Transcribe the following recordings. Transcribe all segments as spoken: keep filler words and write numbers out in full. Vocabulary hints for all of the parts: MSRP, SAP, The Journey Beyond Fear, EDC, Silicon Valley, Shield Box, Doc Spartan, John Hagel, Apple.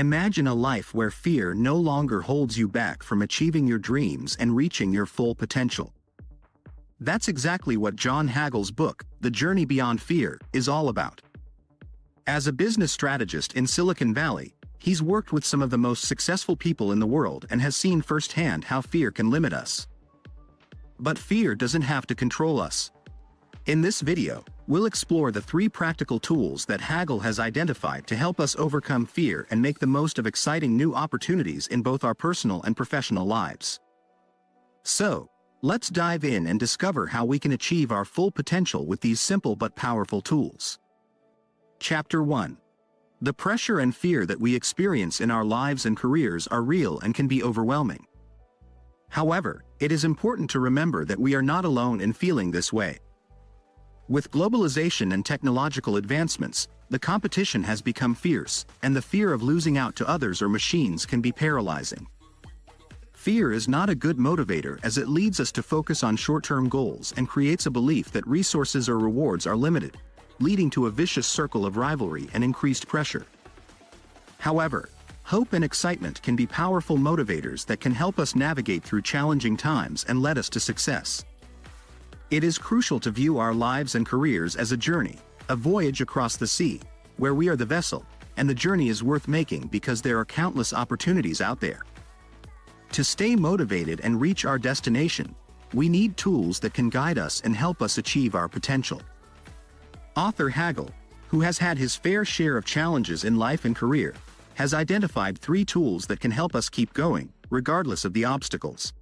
Imagine a life where fear no longer holds you back from achieving your dreams and reaching your full potential. That's exactly what John Hagel's book, The Journey Beyond Fear, is all about. As a business strategist in Silicon Valley, he's worked with some of the most successful people in the world and has seen firsthand how fear can limit us. But fear doesn't have to control us. In this video, we'll explore the three practical tools that Hagel has identified to help us overcome fear and make the most of exciting new opportunities in both our personal and professional lives. So, let's dive in and discover how we can achieve our full potential with these simple but powerful tools. Chapter one. The pressure and fear that we experience in our lives and careers are real and can be overwhelming. However, it is important to remember that we are not alone in feeling this way. With globalization and technological advancements, the competition has become fierce, and the fear of losing out to others or machines can be paralyzing. Fear is not a good motivator as it leads us to focus on short-term goals and creates a belief that resources or rewards are limited, leading to a vicious circle of rivalry and increased pressure. However, hope and excitement can be powerful motivators that can help us navigate through challenging times and lead us to success. It is crucial to view our lives and careers as a journey, a voyage across the sea, where we are the vessel, and the journey is worth making because there are countless opportunities out there. To stay motivated and reach our destination, we need tools that can guide us and help us achieve our potential. Author Hagel, who has had his fair share of challenges in life and career, has identified three tools that can help us keep going, regardless of the obstacles.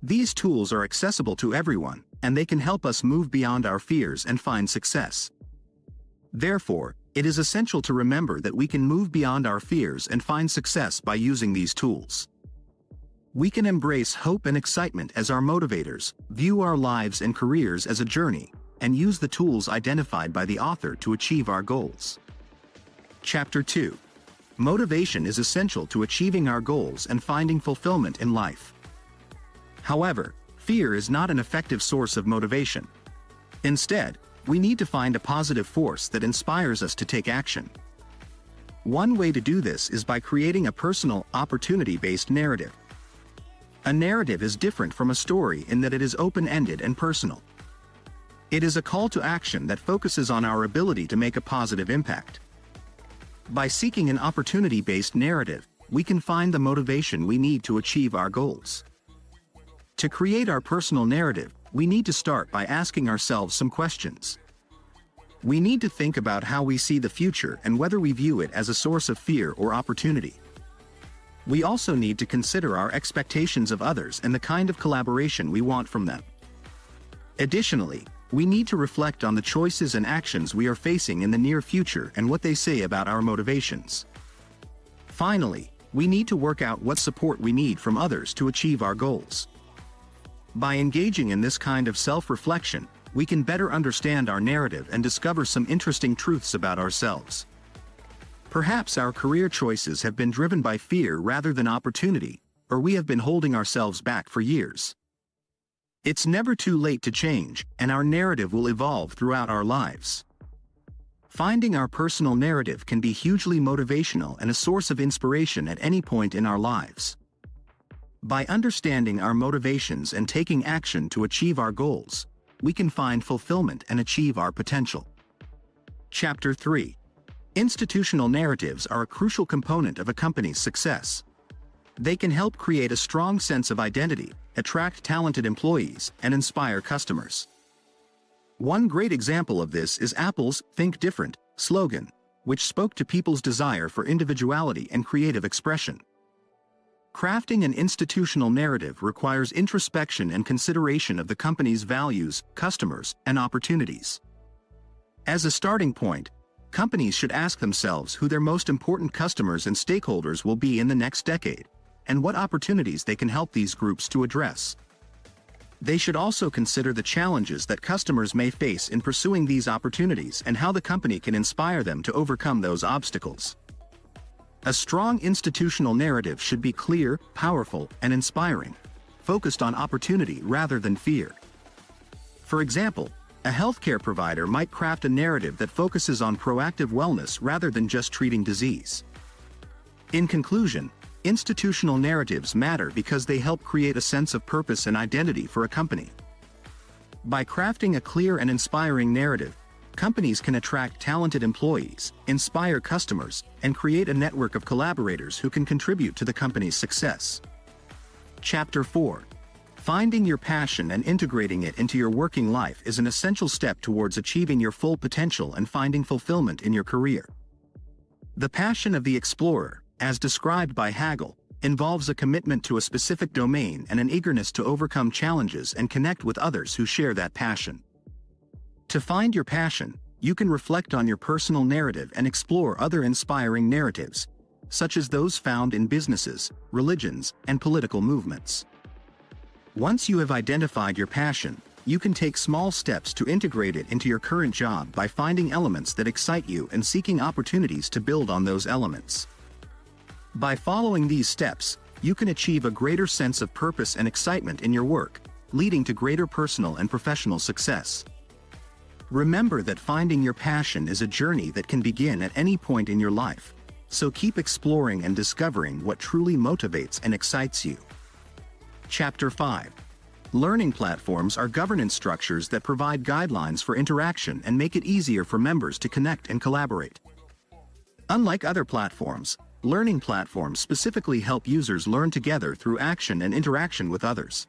These tools are accessible to everyone, and they can help us move beyond our fears and find success. Therefore, it is essential to remember that we can move beyond our fears and find success by using these tools. We can embrace hope and excitement as our motivators, view our lives and careers as a journey, and use the tools identified by the author to achieve our goals. Chapter two. Motivation is essential to achieving our goals and finding fulfillment in life. However, fear is not an effective source of motivation. Instead, we need to find a positive force that inspires us to take action. One way to do this is by creating a personal, opportunity-based narrative. A narrative is different from a story in that it is open-ended and personal. It is a call to action that focuses on our ability to make a positive impact. By seeking an opportunity-based narrative, we can find the motivation we need to achieve our goals. To create our personal narrative, we need to start by asking ourselves some questions. We need to think about how we see the future and whether we view it as a source of fear or opportunity. We also need to consider our expectations of others and the kind of collaboration we want from them. Additionally, we need to reflect on the choices and actions we are facing in the near future and what they say about our motivations. Finally, we need to work out what support we need from others to achieve our goals. By engaging in this kind of self-reflection, we can better understand our narrative and discover some interesting truths about ourselves. Perhaps our career choices have been driven by fear rather than opportunity, or we have been holding ourselves back for years. It's never too late to change, and our narrative will evolve throughout our lives. Finding our personal narrative can be hugely motivational and a source of inspiration at any point in our lives. By understanding our motivations and taking action to achieve our goals, we can find fulfillment and achieve our potential. Chapter three. Institutional narratives are a crucial component of a company's success. They can help create a strong sense of identity, attract talented employees, and inspire customers. One great example of this is Apple's "Think Different" slogan, which spoke to people's desire for individuality and creative expression. Crafting an institutional narrative requires introspection and consideration of the company's values, customers, and opportunities. As a starting point, companies should ask themselves who their most important customers and stakeholders will be in the next decade, and what opportunities they can help these groups to address. They should also consider the challenges that customers may face in pursuing these opportunities and how the company can inspire them to overcome those obstacles. A strong institutional narrative should be clear, powerful, and inspiring, focused on opportunity rather than fear. For example, a healthcare provider might craft a narrative that focuses on proactive wellness rather than just treating disease. In conclusion, institutional narratives matter because they help create a sense of purpose and identity for a company. By crafting a clear and inspiring narrative, companies can attract talented employees, inspire customers, and create a network of collaborators who can contribute to the company's success. Chapter four. Finding your passion and integrating it into your working life is an essential step towards achieving your full potential and finding fulfillment in your career. The passion of the explorer, as described by Hagel, involves a commitment to a specific domain and an eagerness to overcome challenges and connect with others who share that passion. To find your passion, you can reflect on your personal narrative and explore other inspiring narratives, such as those found in businesses, religions, and political movements. Once you have identified your passion, you can take small steps to integrate it into your current job by finding elements that excite you and seeking opportunities to build on those elements. By following these steps, you can achieve a greater sense of purpose and excitement in your work, leading to greater personal and professional success. Remember that finding your passion is a journey that can begin at any point in your life, so keep exploring and discovering what truly motivates and excites you. Chapter five. Learning platforms are governance structures that provide guidelines for interaction and make it easier for members to connect and collaborate. Unlike other platforms, learning platforms specifically help users learn together through action and interaction with others.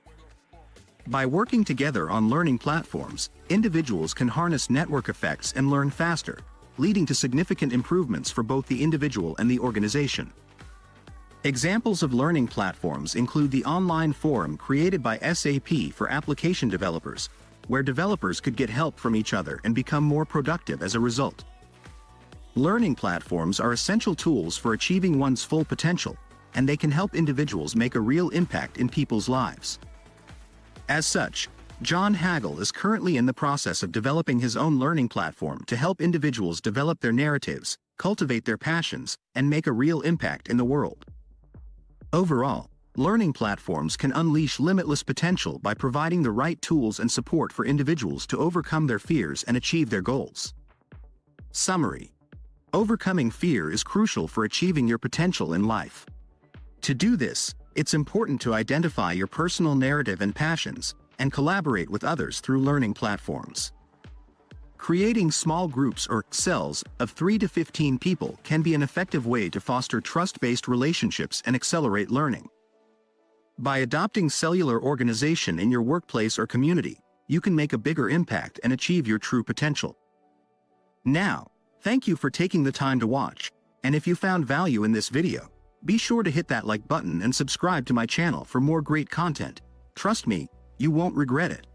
By working together on learning platforms, individuals can harness network effects and learn faster, leading to significant improvements for both the individual and the organization. Examples of learning platforms include the online forum created by S A P for application developers, where developers could get help from each other and become more productive as a result. Learning platforms are essential tools for achieving one's full potential, and they can help individuals make a real impact in people's lives. As such, John Hagel is currently in the process of developing his own learning platform to help individuals develop their narratives, cultivate their passions, and make a real impact in the world. Overall, learning platforms can unleash limitless potential by providing the right tools and support for individuals to overcome their fears and achieve their goals. Summary: Overcoming fear is crucial for achieving your potential in life. To do this, it's important to identify your personal narrative and passions, and collaborate with others through learning platforms. Creating small groups or cells of three to fifteen people can be an effective way to foster trust-based relationships and accelerate learning. By adopting cellular organization in your workplace or community, you can make a bigger impact and achieve your true potential. Now, thank you for taking the time to watch, and if you found value in this video, be sure to hit that like button and subscribe to my channel for more great content. Trust me, you won't regret it.